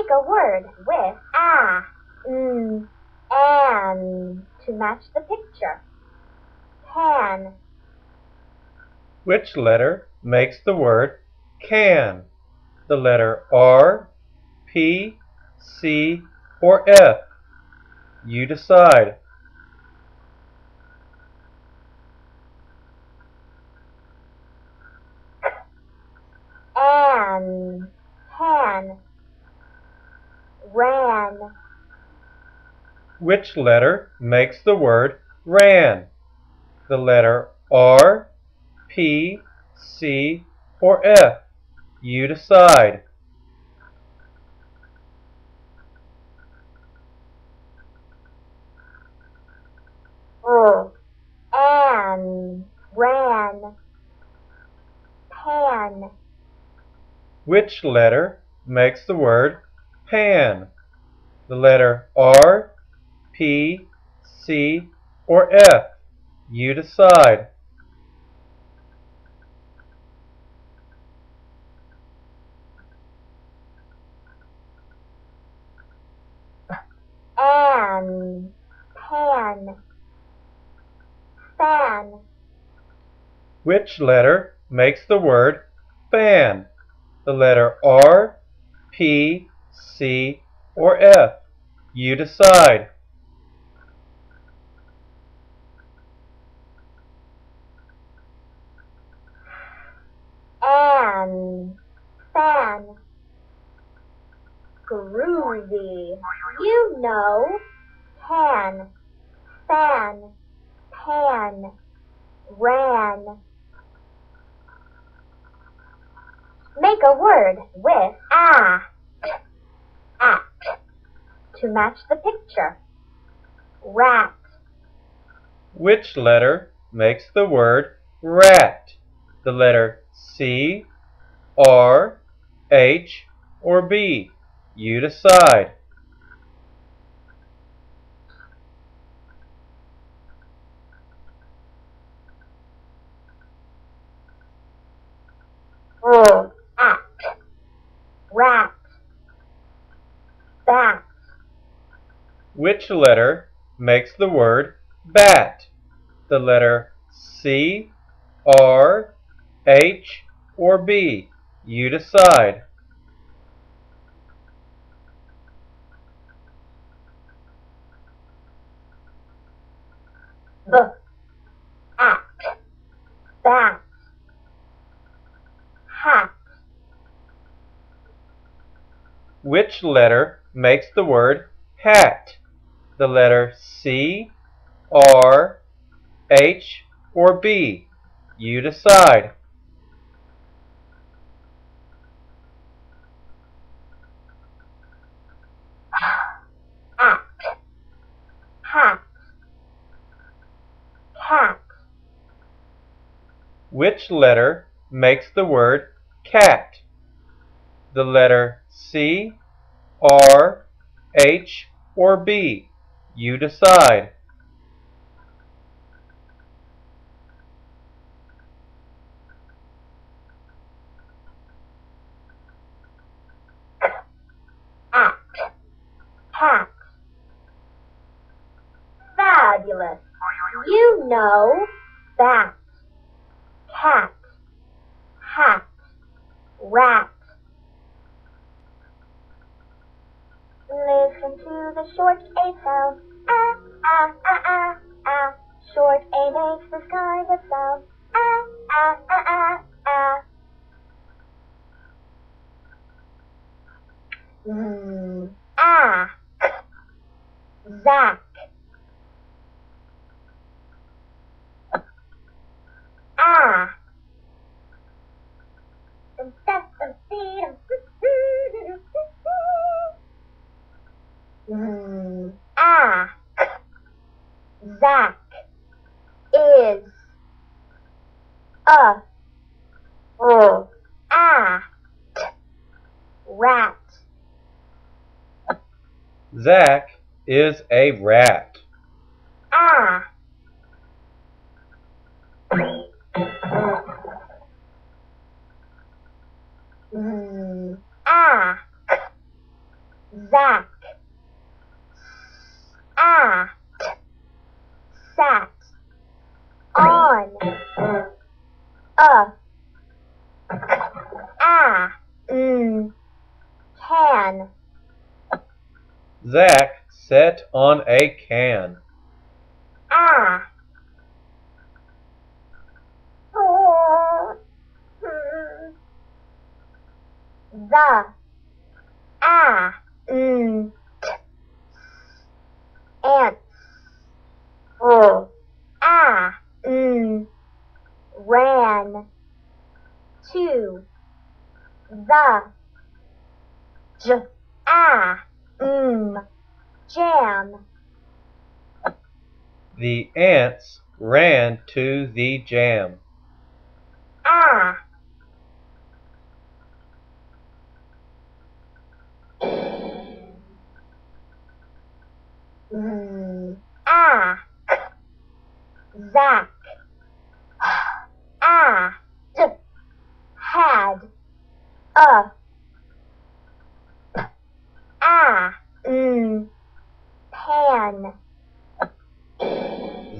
Make a word with a, n, an to match the picture. Pan. Which letter makes the word can? The letter R, P, C, or F? You decide. An, pan, ran. Which letter makes the word ran? The letter R, P, C, or F? You decide. An, ran, pan. Which letter makes the word pan? The letter R, P, C, or F? You decide. An, pan, fan. Which letter makes the word fan? The letter R, P, C, or F? You decide. Fan. Groovy. You know. Pan, fan, pan, ran. Make a word with a, at, to match the picture. Rat. Which letter makes the word rat? The letter C, R, H, or B? You decide. At, rat, bat. Which letter makes the word bat? The letter C, R, H, or B? You decide. B, at, bat, hat. Which letter makes the word hat? The letter C, R, H, or B? You decide. Which letter makes the word cat? The letter C, R, H, or B? You decide. At, hat. Fabulous. You know that. Cat, hat, rat. Listen to the short A sound. Ah, ah, ah, ah, ah. Short A makes the sky the sound. Ah, ah, ah, ah, ah. Ah. Zach. Ah. Zach is a at, rat. Zach is a rat. Ah. Ah. Zach sat on a can. Ran to the jam. The ants ran to the jam.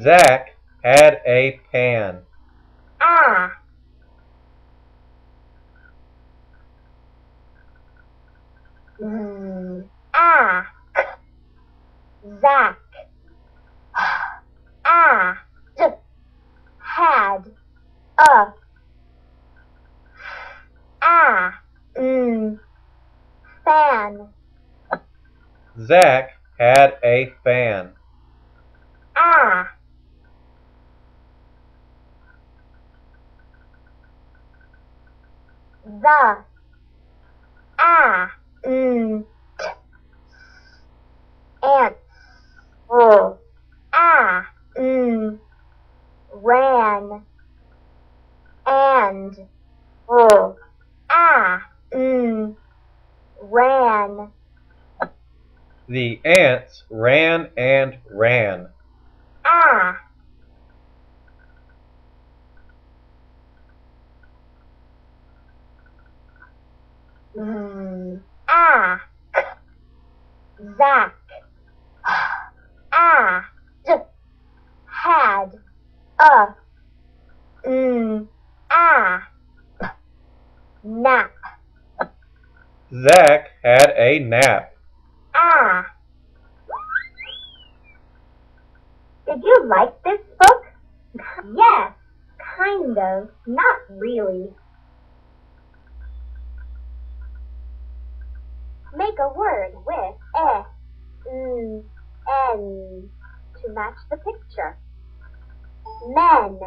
Zach had a pan. Zach had a pan. Zach had a fan. Zach had a fan. The ants ran and ran. The ants ran and ran. Zach had a nap. Zach had a nap. Did you like this book? Yes, kind of, not really. Make a word with e, n to match the picture. Men.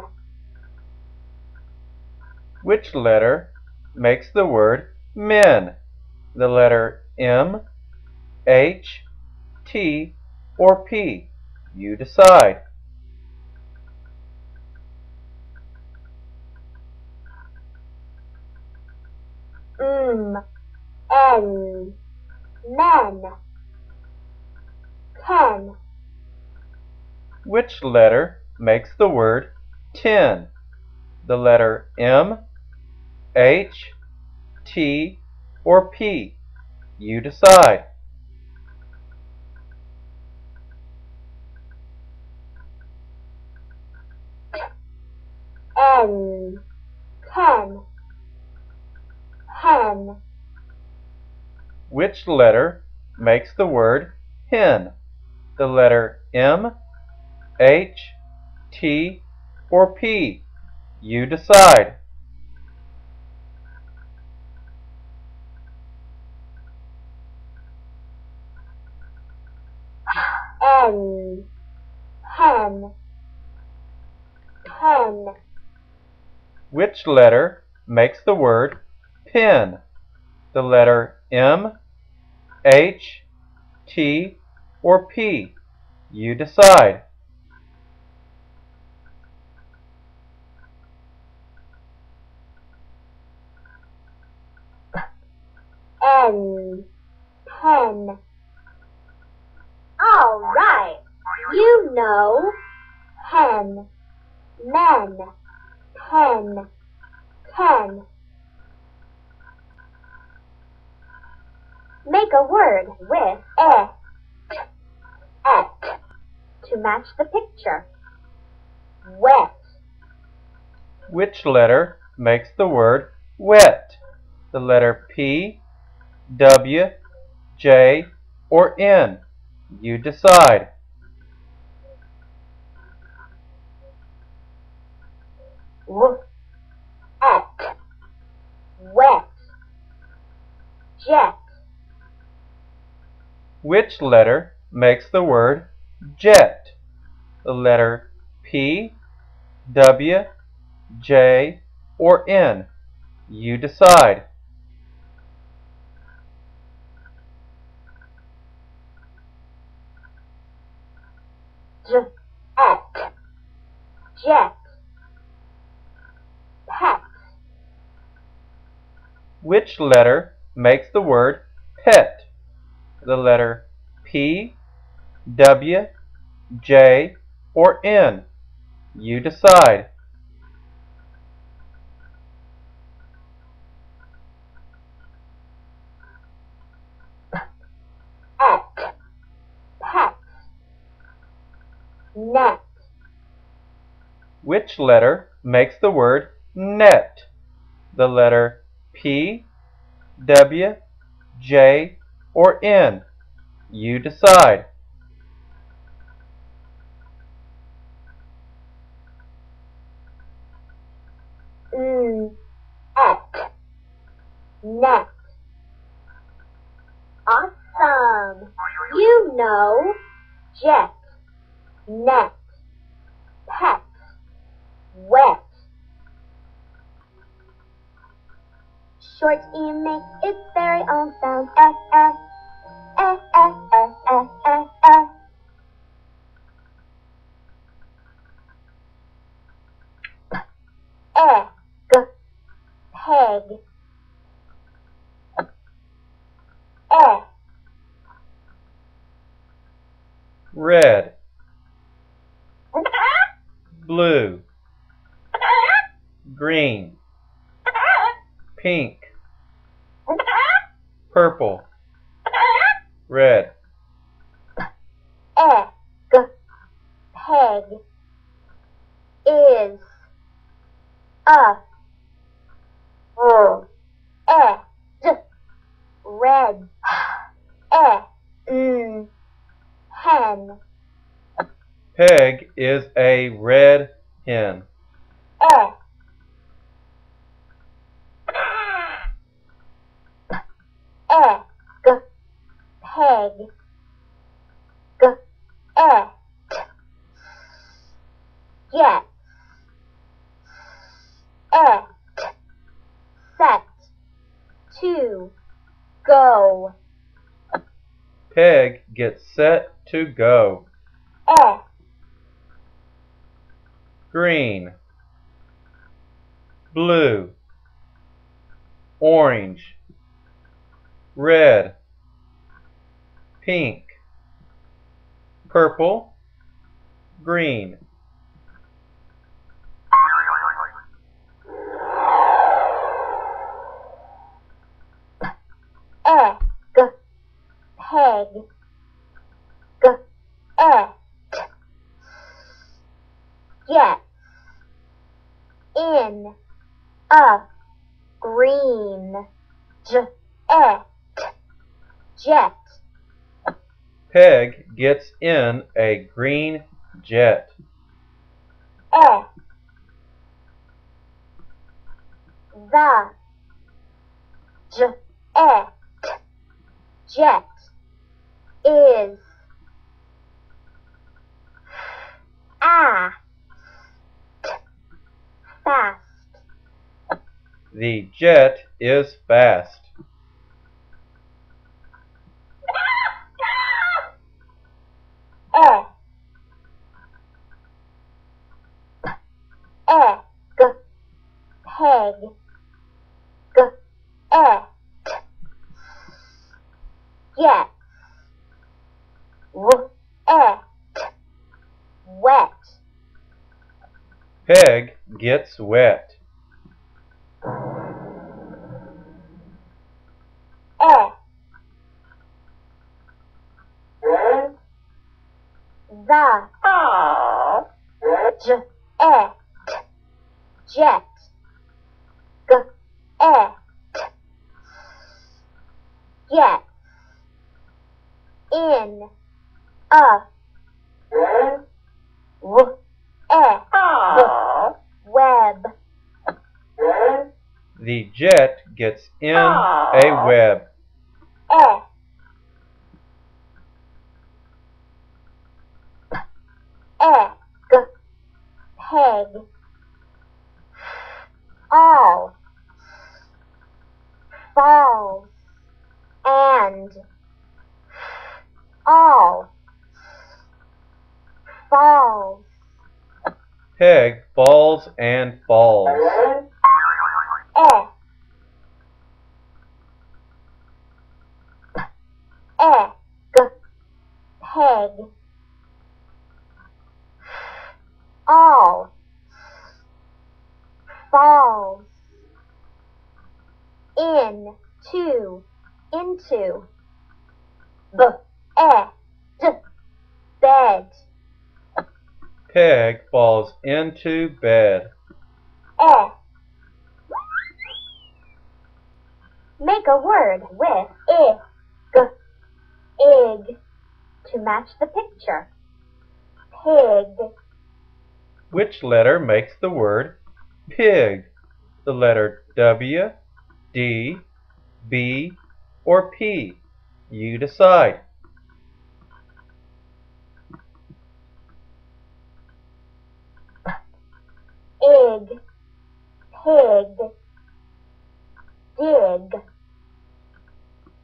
Which letter makes the word men? The letter M, H, T, or P? You decide. N. Men. Ten. Which letter makes the word ten? The letter M, H, T, or P? You decide. N. Ten. Hen. Which letter makes the word hen? The letter M, H, T, or P? You decide. N. Hen. Pen. Which letter makes the word pen? The letter M, H, T, or P? You decide. N. Pen. All right, you know. Hen. Men. Pen. Pen. Make a word with e, et to match the picture. Wet. Which letter makes the word wet? The letter P, W, J, or N? You decide. Look at wet jet. Which letter makes the word jet? The letter P, W, J, or N? You decide. Jet, jet. Which letter makes the word pet? The letter P, W, J, or N? You decide. Pet, pet. Net. Which letter makes the word net? The letter P, W, J, or N? You decide. Net. Net. Awesome! You know jet, net, pet, wet. Short E makes its very own sound. Egg, peg. Egg. Red, blue, green, pink, purple, red. Egg, peg, is, oh, egg, red, egg, hen. Peg is a red hen. Egg. Egg, peg, egg, yes, egg, set, to, go. Peg gets set to go. Egg. Green, blue, orange, red, pink, purple, green. Egg, peg, egg, yes, in, green, egg. Jet. Peg gets in a green jet. Egg. The. Egg. Jet. Is. Fast. The jet is fast. Egg, egg, peg, egg, yes, egg, wet. Peg gets wet. Egg. The jet, jet, egg, yes, in, a, w, e, web. The jet gets in a web. E. Egg, peg, all, falls, and, all, falls. Peg, falls, and falls. Egg, peg, all, falls, in, to, into, bed. Peg falls into bed. Make a word with I, g, ig, to match the picture. Pig. Which letter makes the word pig? The letter W, D, B, or P? You decide. Ig, pig, dig.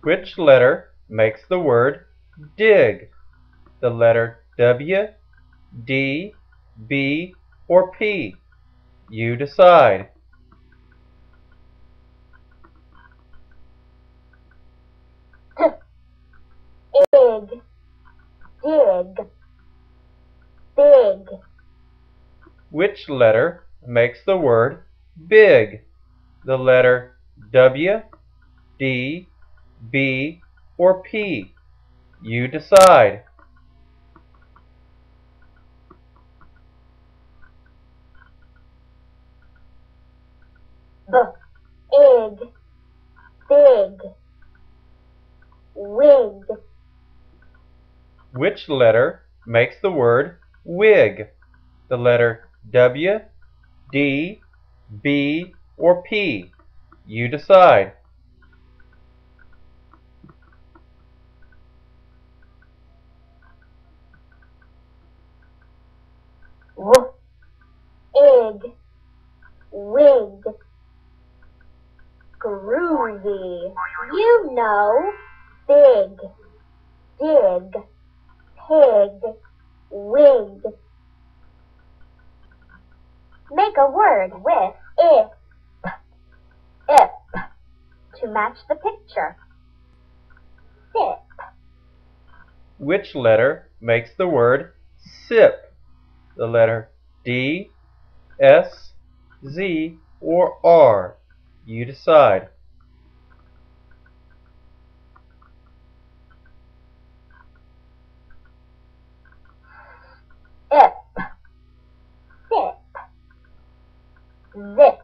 Which letter makes the word dig? The letter W, D, B, or P? You decide. Ig, dig, big. Which letter makes the word big? The letter W, D, B, or P? You decide. Ig, big, wig. Which letter makes the word wig? The letter W, D, B, or P? You decide. Ig, wig. Groovy. You know. Big, dig, pig, wig. Make a word with ip, to match the picture. Sip. Which letter makes the word sip? The letter D, S, Z, or R? You decide. Ip, sip, zip.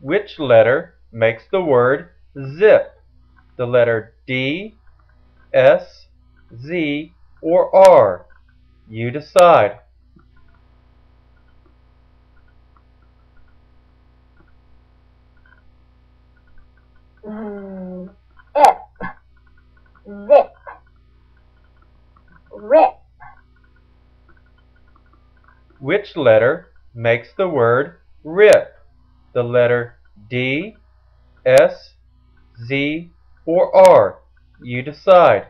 Which letter makes the word zip? The letter D, S, Z, or R? You decide. Ip, zip, rip. Which letter makes the word rip? The letter D, S, Z, or R? You decide.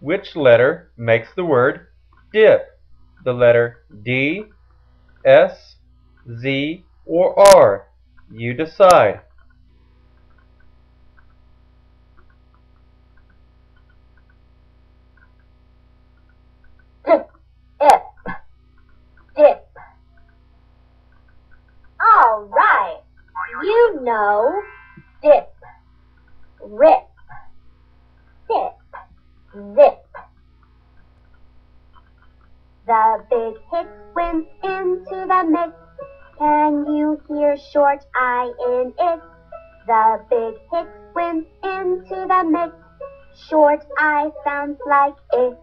Which letter makes the word dip? The letter D, S, Z, or R? You decide. Ip, dip. All right. You know. Dip, rip, sip, zip, the mist. Can you hear short I in it? The big hit went into the mist. Short I sounds like it.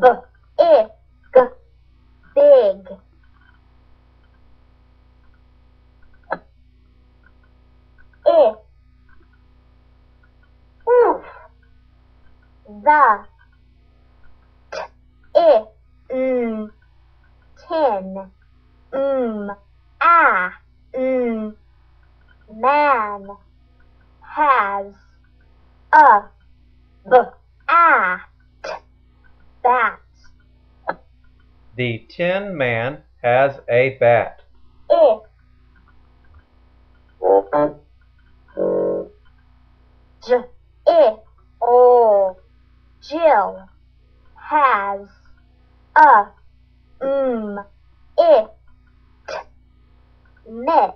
B-I-G, big. I, oof. The, t, I, tin, ah, man, has, a, b, ah. Bat. The Tin Man has a bat. It. Jill has a it mitt.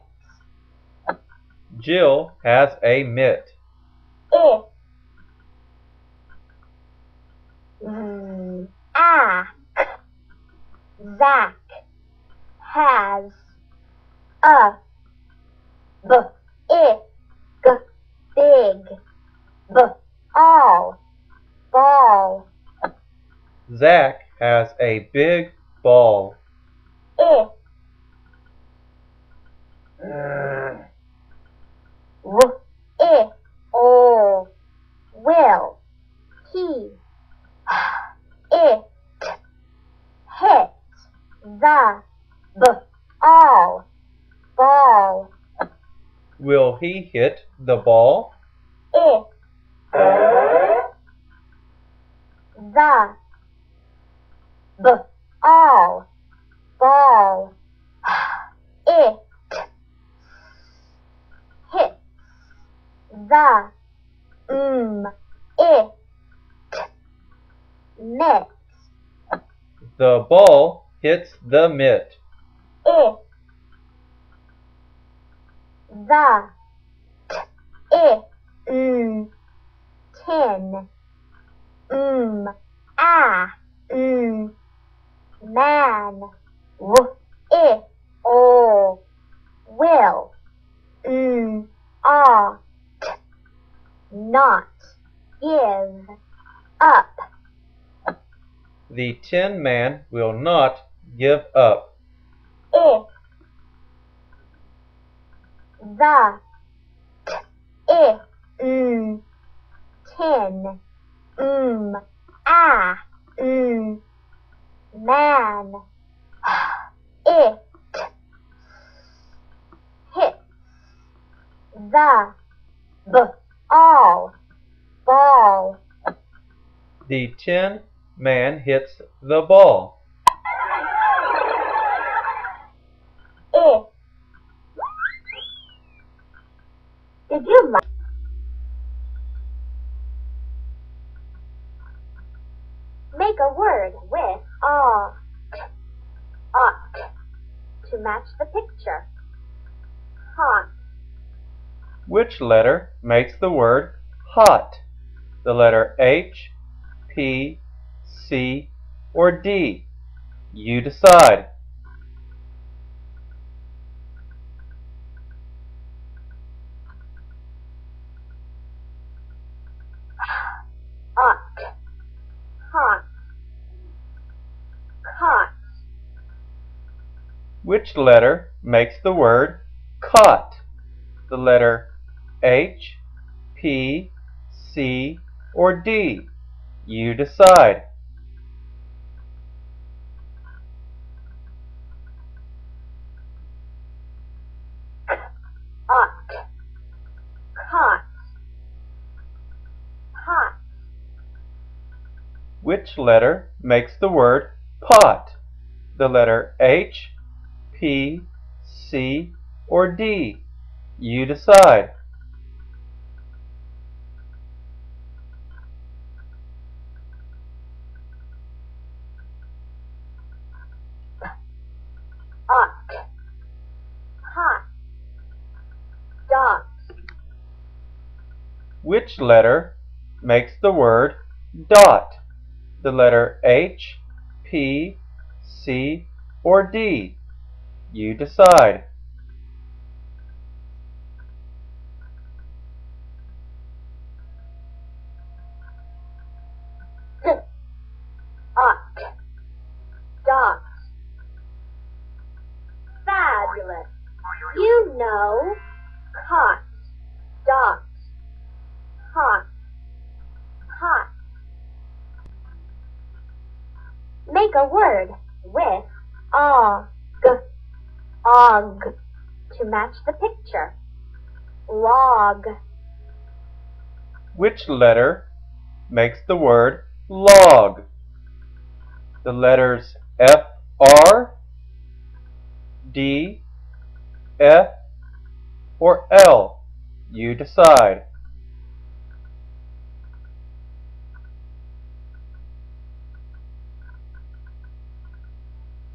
Jill has a mitt. It. Zach has a big, ball. Zach has a big ball. It. It. Oh, will. He. It hit the ball. Will he hit the ball? It. The ball. It hits the it. Mitt. The ball hits the mitt. It. The. It. Tin. Ah. Man. It. Oh. Will. Ought. Not. Give. Up. The Tin Man will not give up. It. The. It. Tin. Ah. Man. It. Hits. The. Ball. The Tin Man hits the ball. It. Did you like? Make a word with ought to match the picture. Hot. Which letter makes the word hot? The letter H, P, C, or D? You decide. Ought, hot, caught. Which letter makes the word caught? The letter H, P, C, or D? You decide. Which letter makes the word pot? The letter H, P, C, or D? You decide. Ought, hot, dot. Which letter makes the word dot? the letter H, P, C, or D? You decide. You know, cot, dot, hot, pot. Make a word with og, og, to match the picture. Log. Which letter makes the word log? The letters F, R, D, F, or L? You decide.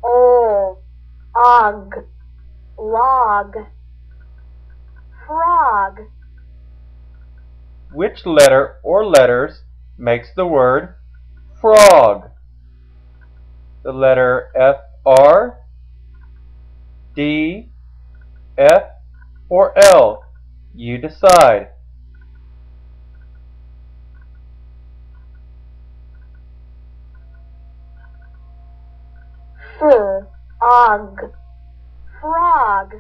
Oh, og, log, frog. Which letter or letters makes the word frog? The letter F, R, D, F, or L? You decide. Frog, frog,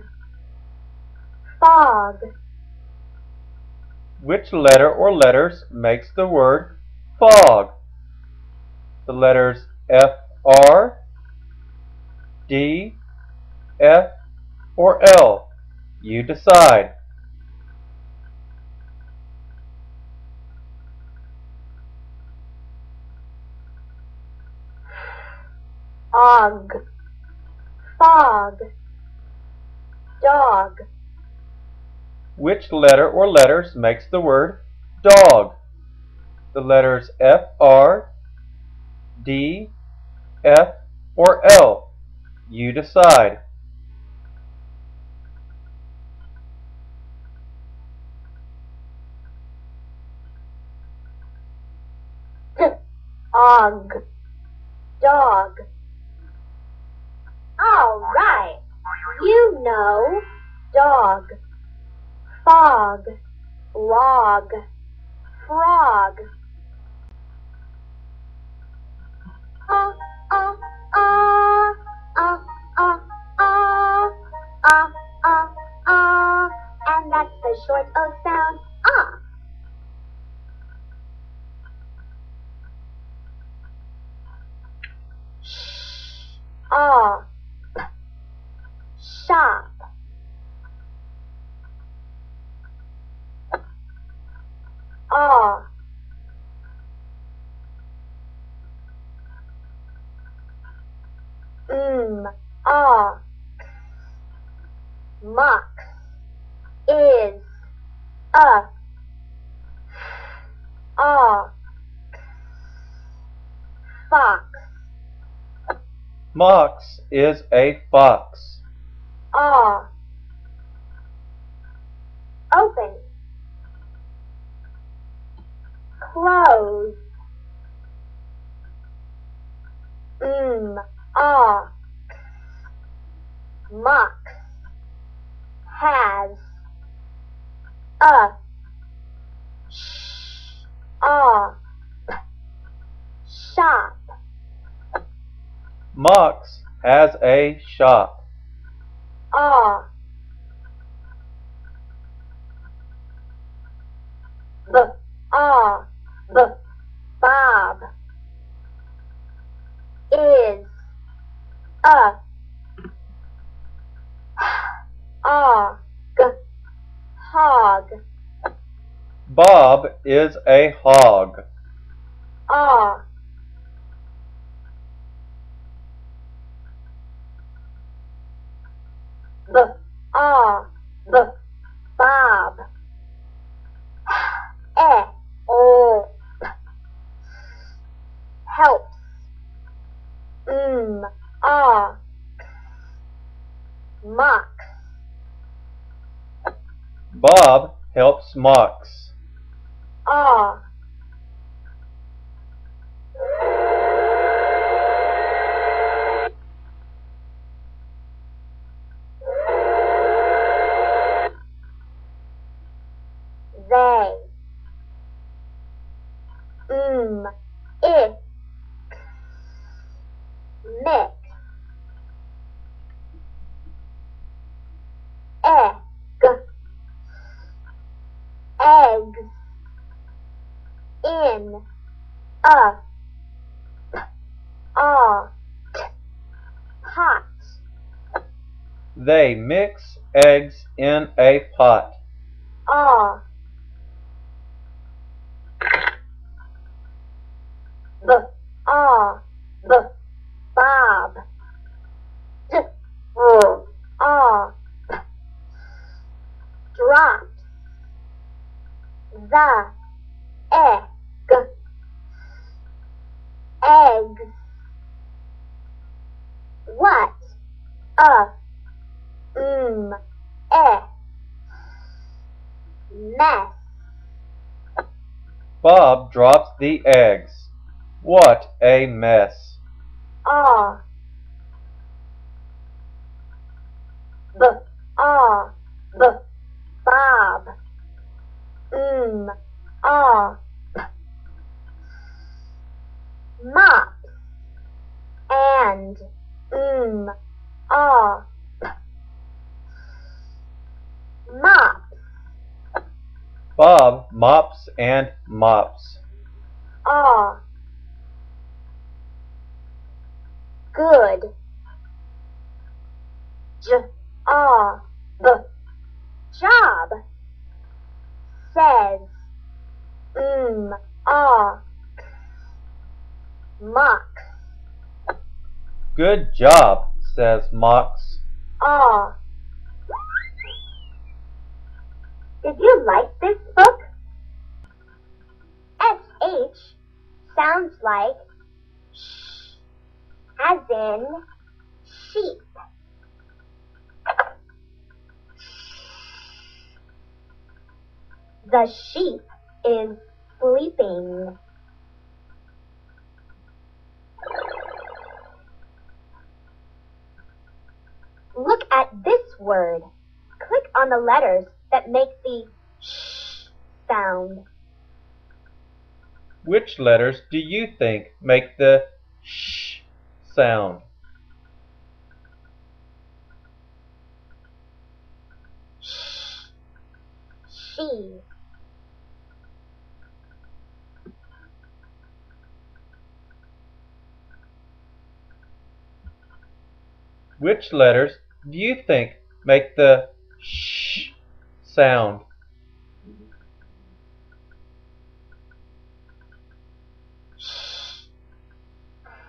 fog. Which letter or letters makes the word fog? The letters F, R, D, F, or L? You decide. Og, fog, dog. Which letter or letters makes the word dog? The letters F, R, D, F, or L? You decide. Og, dog. All right. You know, dog, fog, log, frog. And that's the short O sound. Shop. Mux is a fox. Mox is a fox. Open, close. Mox has a shop. Mox has a shop. Bob is a hog. Bob is a hog. Bob. Helps. Mox. Bob helps Mox. in, up, art, pot. They mix eggs in a pot. Are, bob, are, drops, the, egg, eggs, what, a, eh, mess. Bob drops the eggs. What a mess. R, Bob, R, mop, and, R, mop. Bob mops and mops. R, good. Job, says, mocks. Good job, says Mox. R, did you like this book? SH sounds like sh, as in sheep. The sheep is sleeping. Look at this word. Click on the letters that make the sh sound. Which letters do you think make the sh sound? Sh, she. Which letters do you think make the sh sound?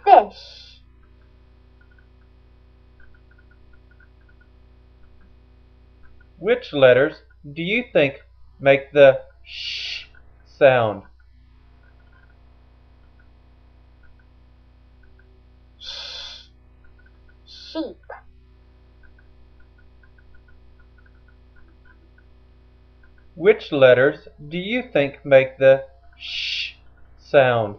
Fish. Which letters do you think make the sh sound? Sheep. Which letters do you think make the sh sound?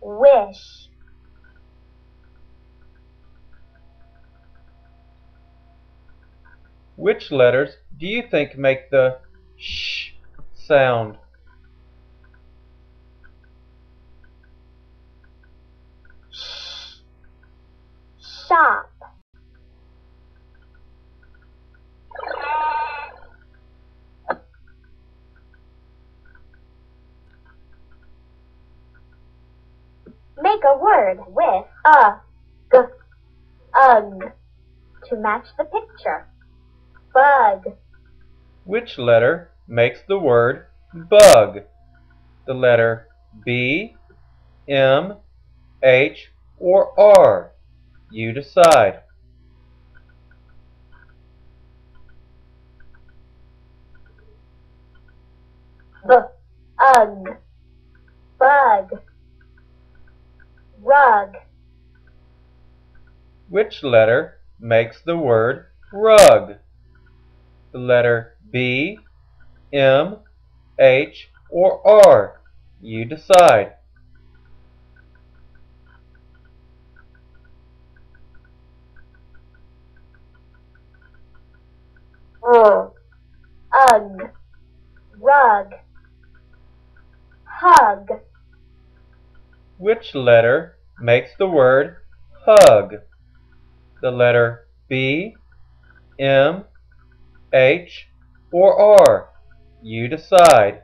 Wish. Which letters do you think make the sh sound? Shop. Make a word with a g, ug, to match the picture. Bug. Which letter makes the word bug? The letter B, M, H, or R? You decide. Bug, bug, rug. Which letter makes the word rug? The letter B, M, H, or R? You decide. Ug, rug, hug. Which letter makes the word hug? The letter B, M, H, or R? You decide.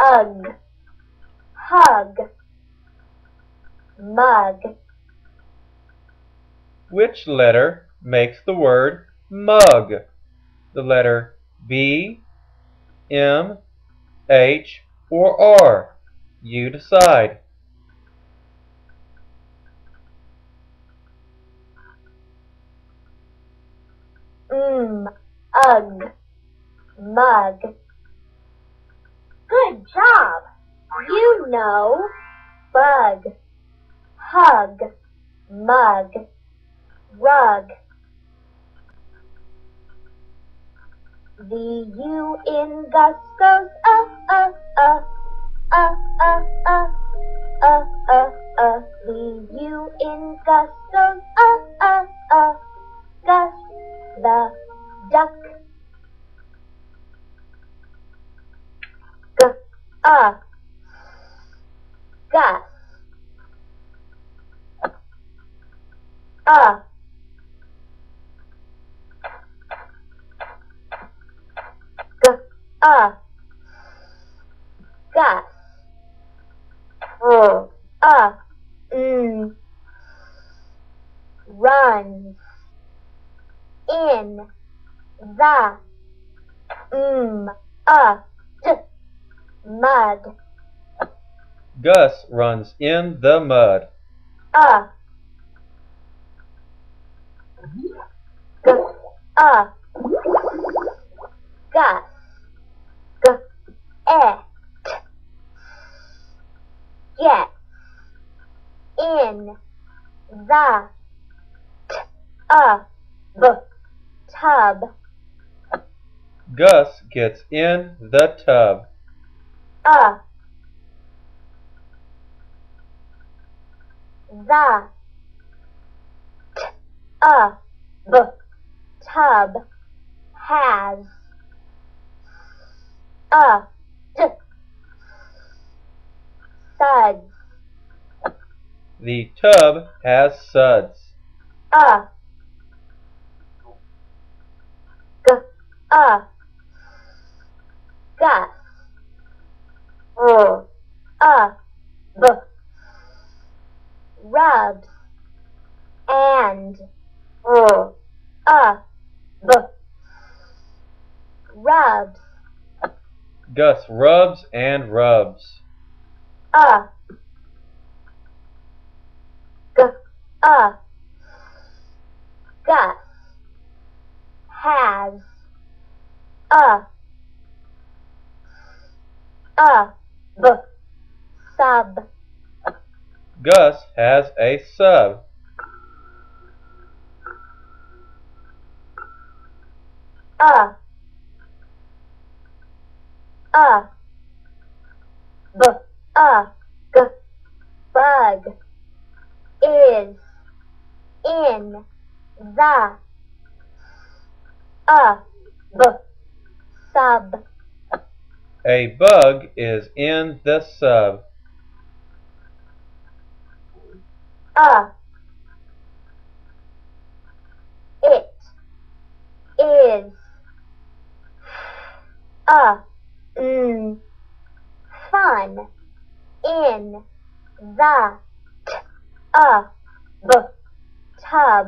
Ug, hug, mug. Which letter makes the word mug? The letter B, M, H, or R? You decide. Ug, mug. Good job! You know bug, hug, mug, rug. The U in Gus goes The U in Gus goes Gus the duck. G Gus. Gus. Runs in the mud. Gus runs in the mud. Gus. Get in the tub. Gus gets in the tub. The tub has suds. The tub has suds. Gus. Rubs and rubs. Gus rubs and rubs. Gus has sub. Gus has a sub. Bug is in the sub. A bug is in the sub. It is fun in the tub.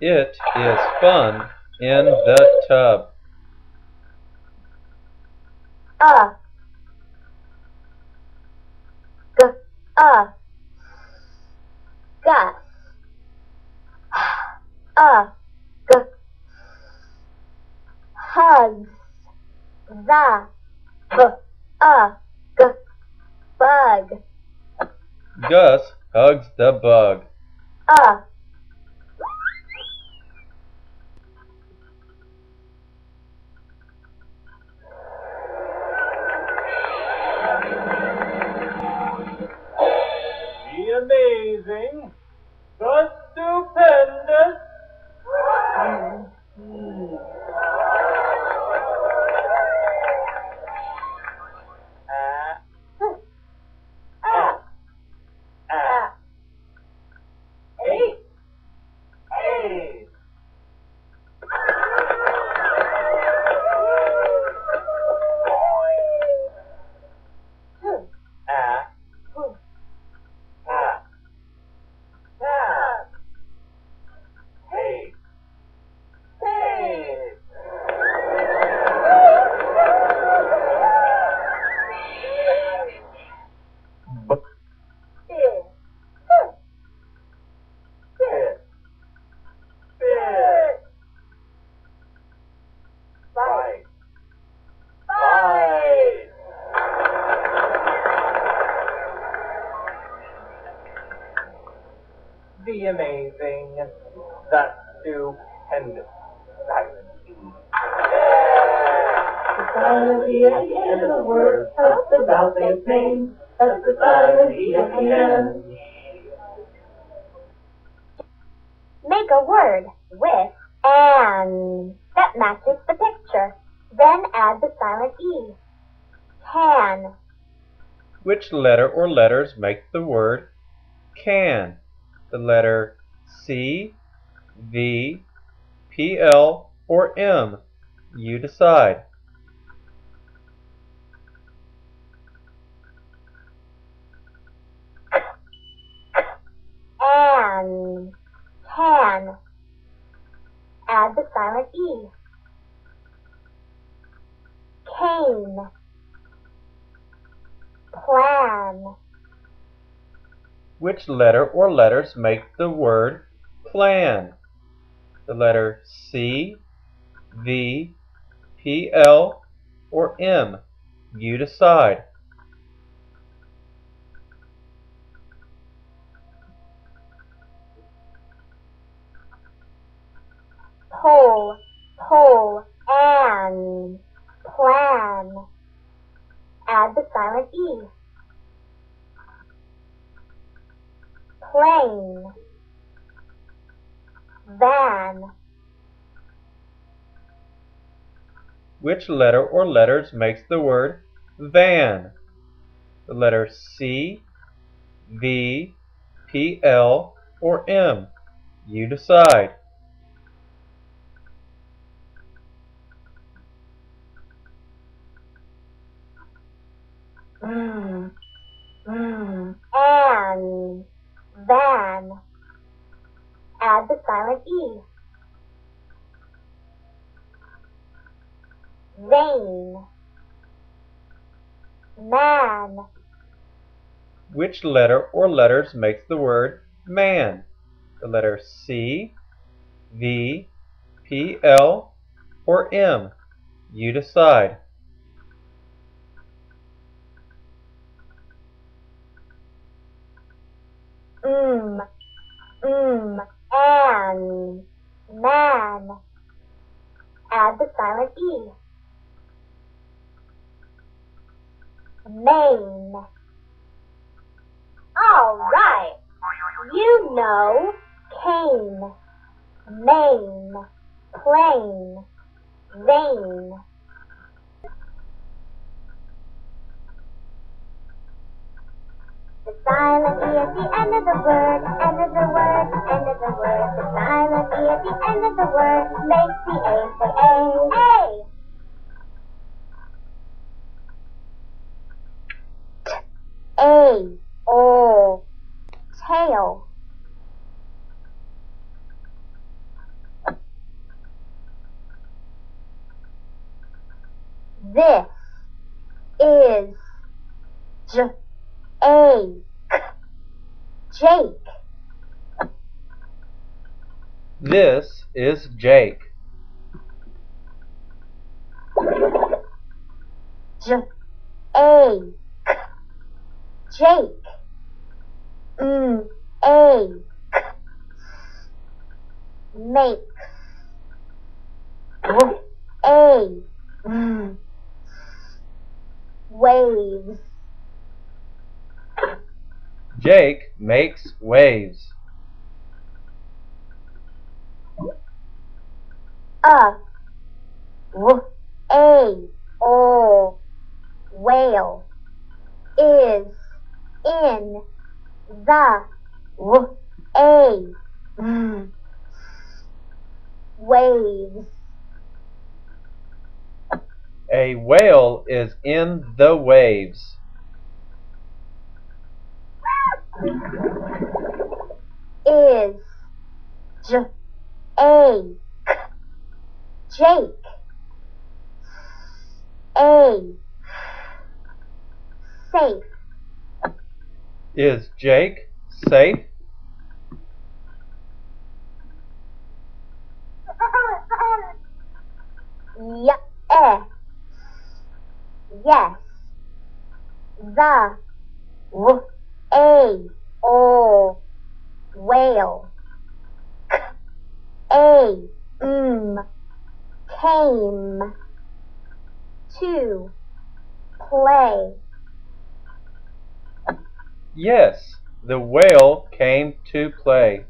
It is fun in the tub. Gus. Hugs the bug. Gus hugs the bug. Amazing, the stupendous. and silent E at the end of the word, that's the vowel they obtain. That's the silent E at the end. Make a word with an that matches the picture. Then add the silent E. Can. Which letter or letters make the word can? The letter C, V, PL, or M. You decide. An. Can. Add the silent E. Cane. Plan. Which letter or letters make the word plan? The letter C, V, PL, or M. You decide. Poll. Poll. An. Plan. Add the silent E. Plane. Van. Which letter or letters makes the word van? The letter C, V, PL, or M. You decide. An. Van. Add the silent E. Vein. Man. Which letter or letters makes the word man? The letter C, V, PL, or M. You decide. An. Man. Add the silent E. Main. All right. You know cane, main, plane, vein. The silent E at the end of the word, end of the word, end of the word. The silent E at the end of the word makes the A for A. A. A. O. Tail. This is J. A. Jake. This is Jake. J. A. Jake. A. Make. A. Waves. Jake makes waves. A. O. Whale. Is. In. The. A. Waves. A whale is in the waves. Is. J. A. Jake. A. Safe. Is Jake safe? Yeah. Yes. The. A. O. Whale. A. Game. To play. Yes, the whale came to play.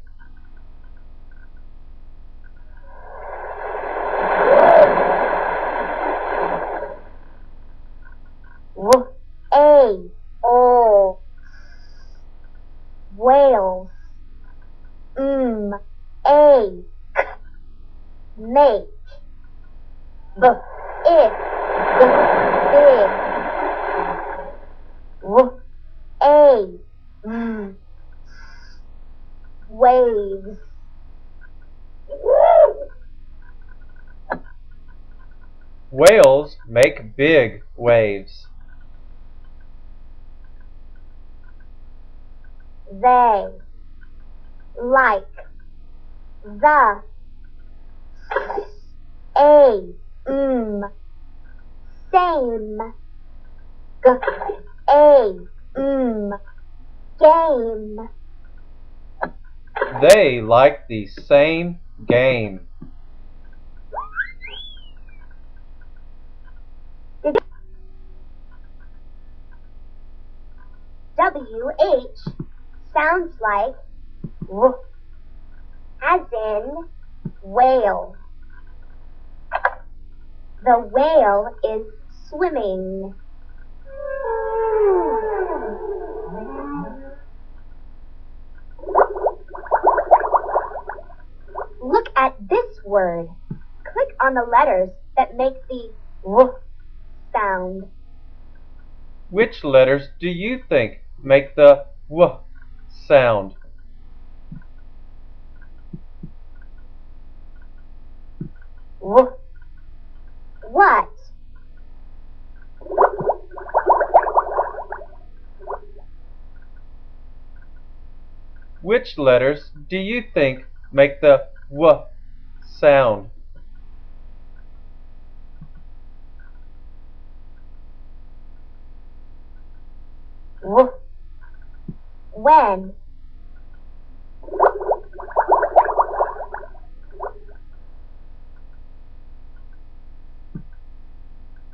W-A-L. Whales. M-A-K. Make. B-I. Big. W-A-V. Waves. Whales make big waves. They like the same game. They like the same game. W-H sounds like w, as in whale. The whale is swimming. Look at this word. Click on the letters that make the w sound. Which letters do you think make the w sound? W. What? Which letters do you think make the w sound? W. When.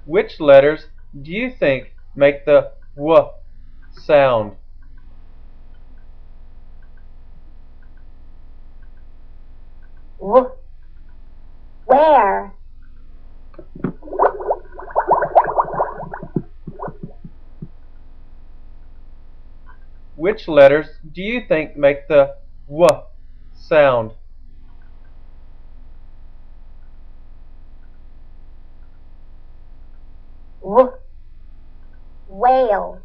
Which letters do you think make the w sound? W. Where. Which letters do you think make the w sound? W. Whale.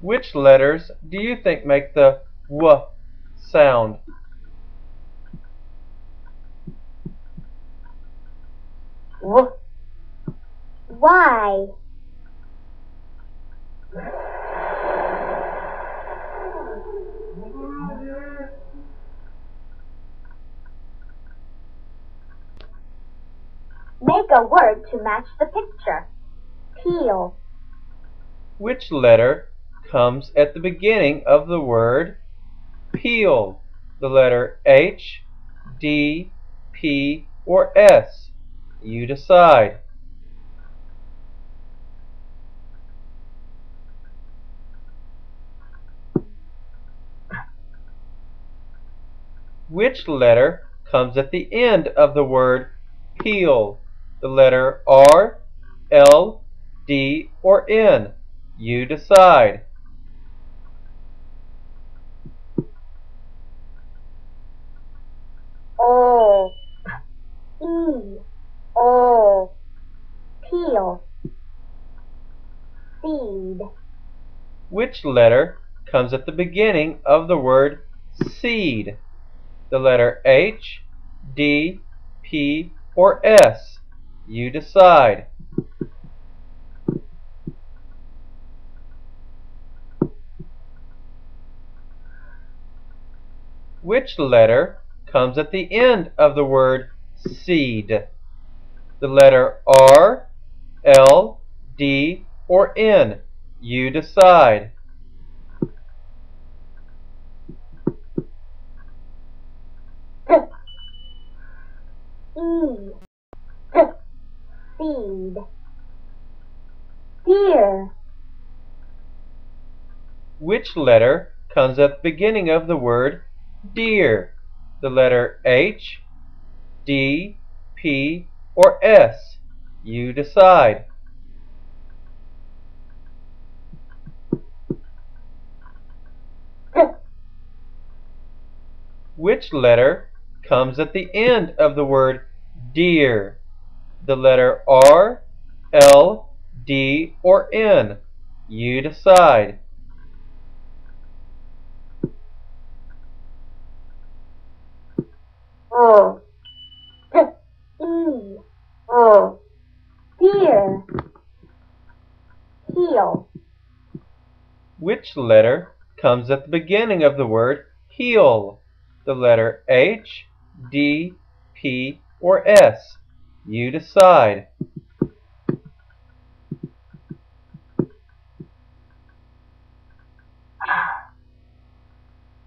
Which letters do you think make the w sound? W. Why. Make a word to match the picture. Peel. Which letter comes at the beginning of the word peel? The letter H, D, P, or S? You decide. Which letter comes at the end of the word peel? The letter R, L, D, or N? You decide. O, E, O, peel, seed. Which letter comes at the beginning of the word seed? The letter H, D, P, or S? You decide. Which letter comes at the end of the word seed? The letter R, L, D, or N? You decide. which letter comes at the beginning of the word deer? The letter H, D, P, or S? You decide. Which letter comes at the end of the word deer? The letter R, L, D, or N? You decide. O, E, O, deer, heel. Which letter comes at the beginning of the word heel? The letter H, D, P, or S? You decide.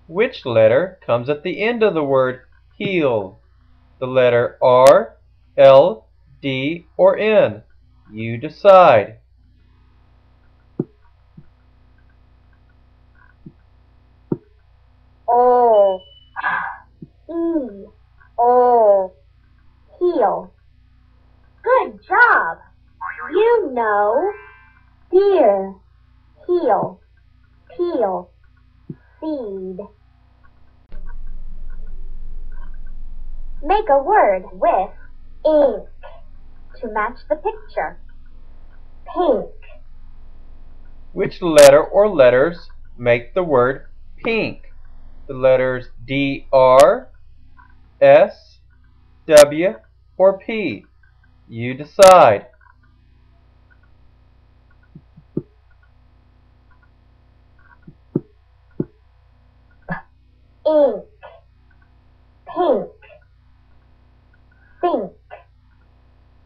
Which letter comes at the end of the word heel? The letter R, L, D, or N? You decide. O, E, O, heel. Good job! You know deer, heel, peel, feed. Make a word with ink to match the picture. Pink. Which letter or letters make the word pink? The letters D, R, S, W, or P? You decide. Ink, pink. Think.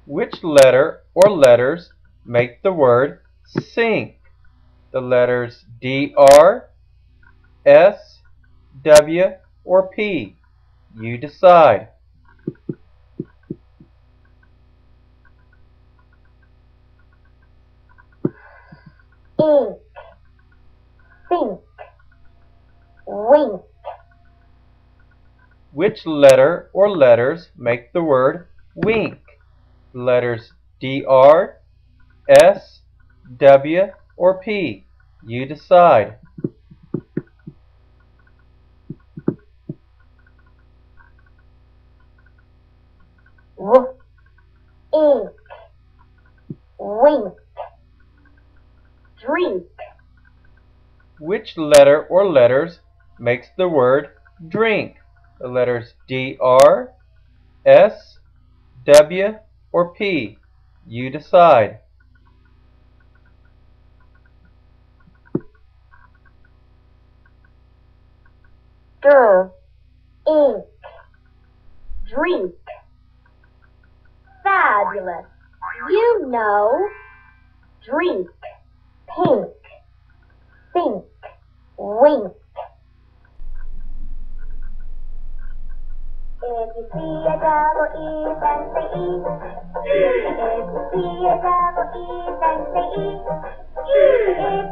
Which letter or letters make the word sink? The letters D, R, S, W, or P? You decide. Ink, think, wink. Which letter or letters make the word wink? The letters D, R, S, W, or P? You decide. Ink, wink, drink. Which letter or letters makes the word drink? The letters D, R, S, W, or P? You decide. Drink, ink, drink. Fabulous. You know drink, pink, think, wink. If you see a double E, then say E. If you see a double E, then say E. If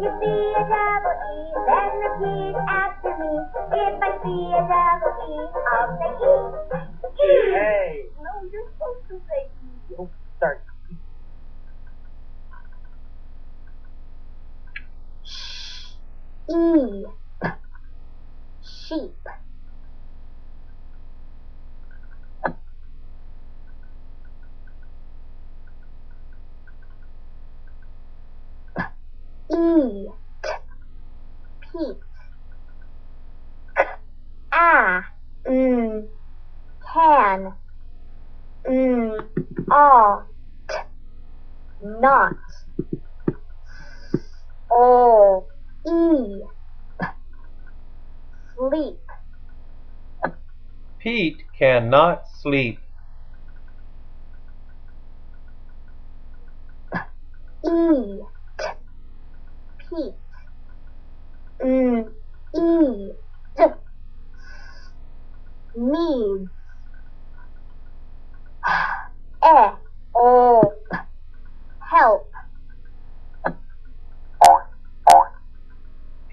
you see a double E, then repeat after me. If I see a double E, I'll say E. Hey! No, you're supposed to say E. Oh, sorry. E, sheep. E, Pete. Can. Ought. Not. O, E, sleep. Pete cannot sleep. E, Pete. E, needs. E, O, help.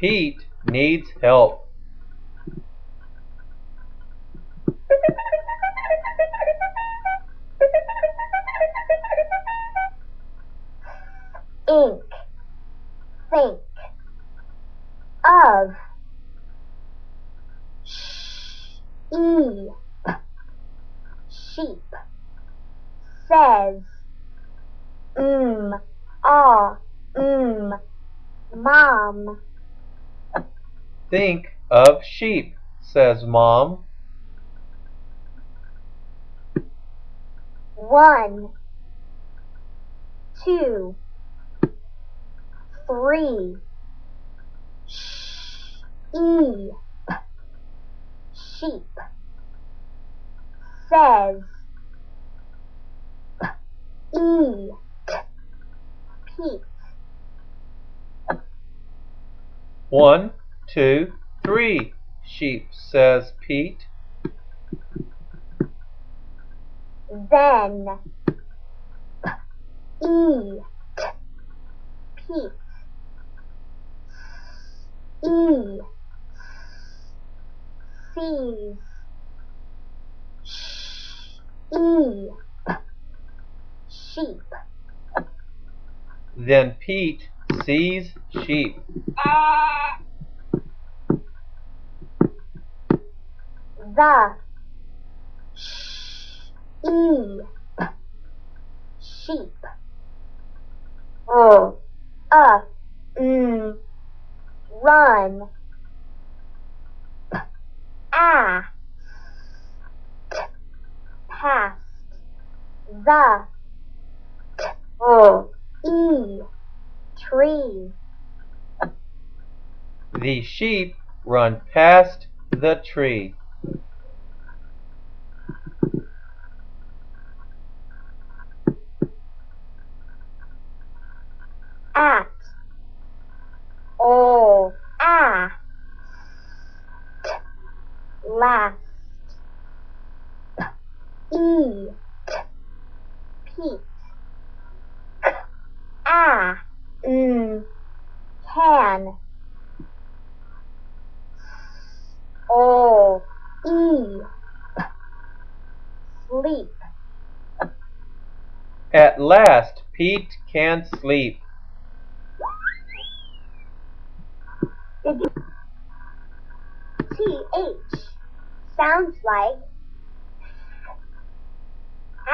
Pete needs help. Ink. Think. Of. Sheep. Says. Mom. Think of sheep, says Mom. 1, 2, 3. Sheep. Says. Pete. 1, 2, 3, sheep, says Pete. Then. Pete. Sees. Sheep. Then Pete sees sheep. The. Sheep. Run. Past. The. Tree. The sheep run past the tree. At. Last. Pete. Can. Sleep. At last, Pete can sleep. TH sounds like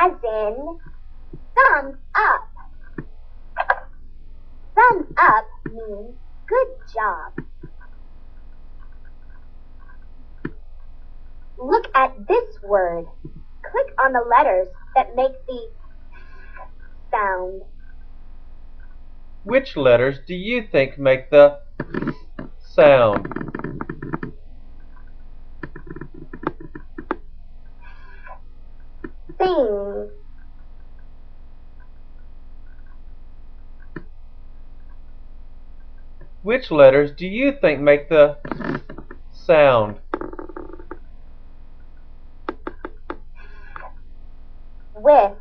as in thumbs up. Thumbs up means good job. Look at this word. Click on the letters that make the sound. Which letters do you think make the sound? Thing. Which letters do you think make the sound? With.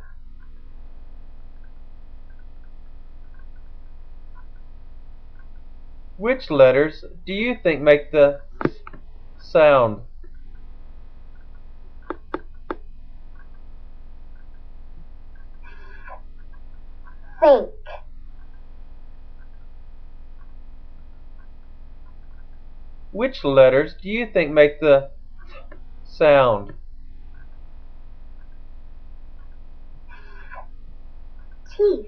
Which letters do you think make the sound? Think. Which letters do you think make the sound? Teeth.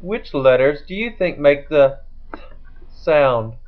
Which letters do you think make the sound?